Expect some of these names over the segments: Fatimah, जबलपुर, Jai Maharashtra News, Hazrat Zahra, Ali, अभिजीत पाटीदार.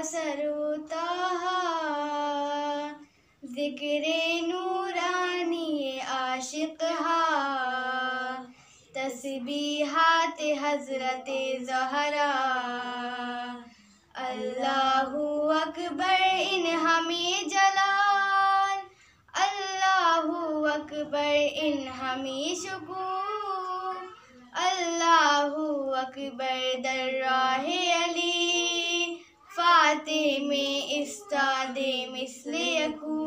असर होता ज़िक्रे नूरानी आशिक़ हा, तस्बीहात हज़रत ज़हरा। अल्लाहु अकबर इन हमें जलाल, अल्लाहु अकबर इन हमें शुकूर, अल्लाहु अकबर दर्राहे अली, फातिमे इस्तादे मिस्ले अकू।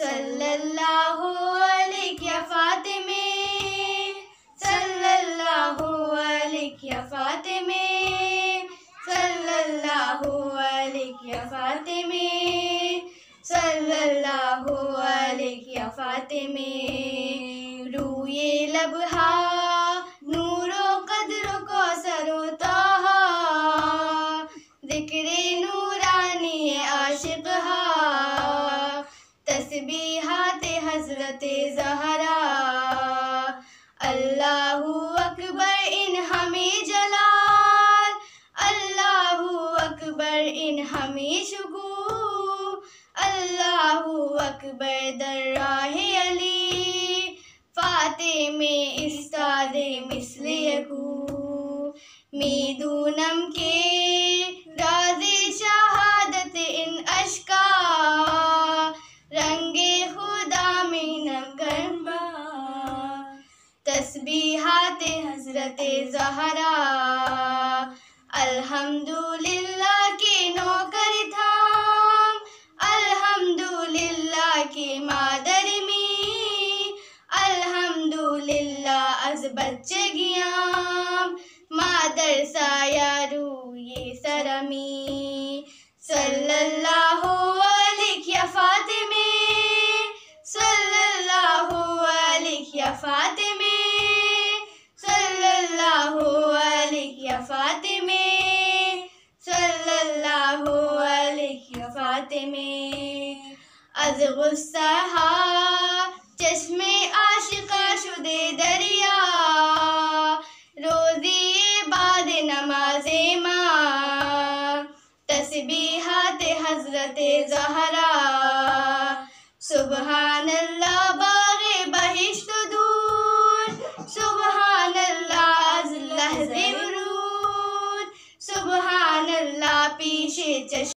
सल्लल्लाहु अलैक या फातिमे, सल्लल्लाहु अलैक या फातिमे, सल्लल्लाहु अलैक या फातिमे, सल्लल्लाहु अलैक या फातिमे। रूए लबहा नूरो कदरो को सरोता, ज़िक्रे नूरानी आशिक़ हा, तस्बीहात हज़रत ज़हरा। अल्लाहु अकबर इन हमें जलाल, अल्लाहु अकबर इन हमें शुकूर, अल्लाहु अकबर दर्राहे अली, फातिमे इस्तादे मिस्ले अकू। मीदू नम के राज़े शहादत इन अश्का, रंगे खुदा में नमकरबा, तस्बीहात हज़रत ज़हरा। अल्हम्दुलिल्लाह के नौकर थाम, अल्हम्दुलिल्लाह के मादर मी, अल्हम्दुलिल्लाह अज बच्चे गियाम, मादर साया रूए सरमी। सल्लल्लाहु अलैक या फातिमे, सल्लल्लाहु अलैक या फातिमे, सल्लल्लाहु अलैक या फातिमे, सल्लल्लाहु अलैक या फातिमे। अज़ गुस्सा चश्मे आशिक़ा शुदे दरिया, रोज़ी बाद नमाज़े माँ, तस्बीहात हज़रत ज़हरा। सुबहानल्लाह बाग़े बहिश्त दूर, सुबहानल्लाह अज़ लहज़े उरूद, सुबहानल्लाह पीशे चश्मे।